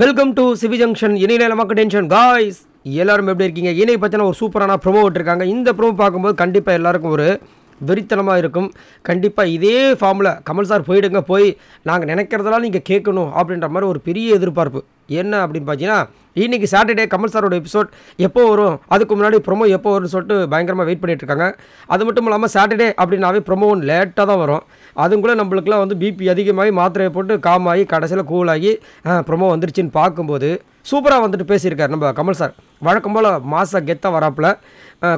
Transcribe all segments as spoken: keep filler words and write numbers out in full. Welcome to CV junction. இனி நமக்கு tension guys, எல்லாரும் எப்படி இருக்கீங்க? இனி பார்த்தீங்கன்னா ஒரு சூப்பரான ப்ரோமோ விட்டுருக்காங்க. இந்த ப்ரோமோ பார்க்கும்போது கண்டிப்பாக எல்லாருக்கும் ஒரு வெறித்தனமாக இருக்கும். கண்டிப்பாக இதே ஃபார்மில் கமல் சார் போயிடுங்க, போய் நாங்கள் நினைக்கிறதெல்லாம் நீங்கள் கேட்கணும் அப்படின்ற மாதிரி ஒரு பெரிய எதிர்பார்ப்பு. என்ன அப்படின்னு பார்த்தீங்கன்னா, இன்றைக்கி சாட்டர்டே கமல் சாரோட எபிசோட் எப்போ வரும், அதுக்கு முன்னாடி ப்ரோமோ எப்போ வரும்னு சொல்லிட்டு பயங்கரமாக வெயிட் பண்ணிகிட்ருக்காங்க. அது மட்டும் இல்லாமல் சாட்டர்டே அப்படின்னாவே ப்ரோமோ ஒன்று லேட்டாக தான் வரும். அதுக்குள்ளே நம்மளுக்குலாம் வந்து பிபி அதிகமாகி மாத்திரையை போட்டு காமாகி கடைசியில் கூலாகி ப்ரோமோ வந்துருச்சுன்னு பார்க்கும்போது சூப்பராக வந்துட்டு பேசியிருக்கார் நம்ம கமல் சார். வழக்கம் போல் மாசா கெத்தாக வராப்பில்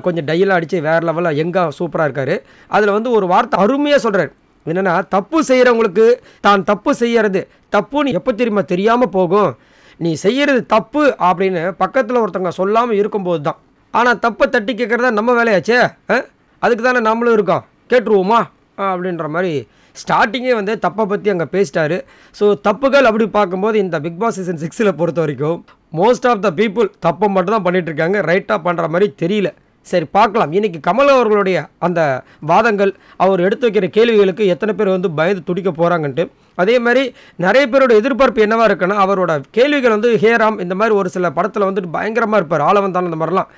கொஞ்சம் டைலாக அடித்து வேறு லெவலில் எங்கே சூப்பராக இருக்கார். அதில் வந்து ஒரு வார்த்தை அருமையாக சொல்கிறார். என்னென்னா, தப்பு செய்கிறவங்களுக்கு தான் தப்பு செய்கிறது தப்புன்னு எப்போ தெரியுமா தெரியாமல் போகும். நீ செய்கிறது தப்பு அப்படின்னு பக்கத்தில் ஒருத்தவங்க சொல்லாமல் இருக்கும்போது தான். ஆனால் தப்பை தட்டி கேட்குறதா நம்ம வேலையாச்சே, அதுக்கு தானே நம்மளும் இருக்கோம், கேட்டுருவோமா அப்படின்ற மாதிரி ஸ்டார்டிங்கே வந்து தப்பை பற்றி அங்கே பேசிட்டாரு. ஸோ தப்புகள் அப்படி பார்க்கும்போது இந்த பிக் பாஸ் சீசன் சிக்ஸில் பொறுத்த வரைக்கும் மோஸ்ட் ஆஃப் த பீப்புள் தப்பை மட்டும் தான் பண்ணிகிட்ருக்காங்க, ரைட்டாக பண்ணுற மாதிரி தெரியல. சரி பார்க்கலாம், இன்றைக்கி கமல் அவர்களுடைய அந்த வாதங்கள், அவர் எடுத்து வைக்கிற கேள்விகளுக்கு எத்தனை பேர் வந்து பயந்து துடிக்க போகிறாங்கன்ட்டு. அதே மாதிரி நிறைய பேரோட எதிர்பார்ப்பு என்னவாக இருக்குன்னா, அவரோட கேள்விகள் வந்து ஹேராம் இந்த மாதிரி ஒரு சில படத்தில் வந்துட்டு பயங்கரமாக இருப்பார், ஆளவன் தான் அந்த மாதிரிலாம்,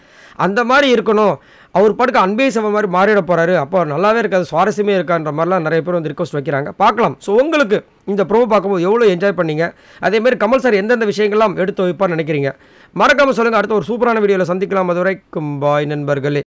அந்த மாதிரி இருக்கணும். அவர் பாட்டுக்கு அன்பே சம மாதிரி மாறிட போகிறாரு, அப்போ நல்லாவே இருக்காது, சுவாரஸ்யமே இருக்கான்ற மாதிரிலாம் நிறைய பேர் வந்து ரிக்வஸ்ட் வைக்கிறாங்க. பார்க்கலாம். ஸோ உங்களுக்கு இந்த ப்ரோமோ பார்க்கும்போது எவ்வளோ என்ஜாய் பண்ணிங்க, அதேமாதிரி கமல் சார் எந்தெந்த விஷயங்கள்லாம் எடுத்து வைப்பான்னு நினைக்கிறீங்க? மறக்காமல் சொல்லுங்கள். அடுத்த ஒரு சூப்பரான வீடியோவில் சந்திக்கலாம். அதுவரைக்கும் பாய் நண்பர்களே.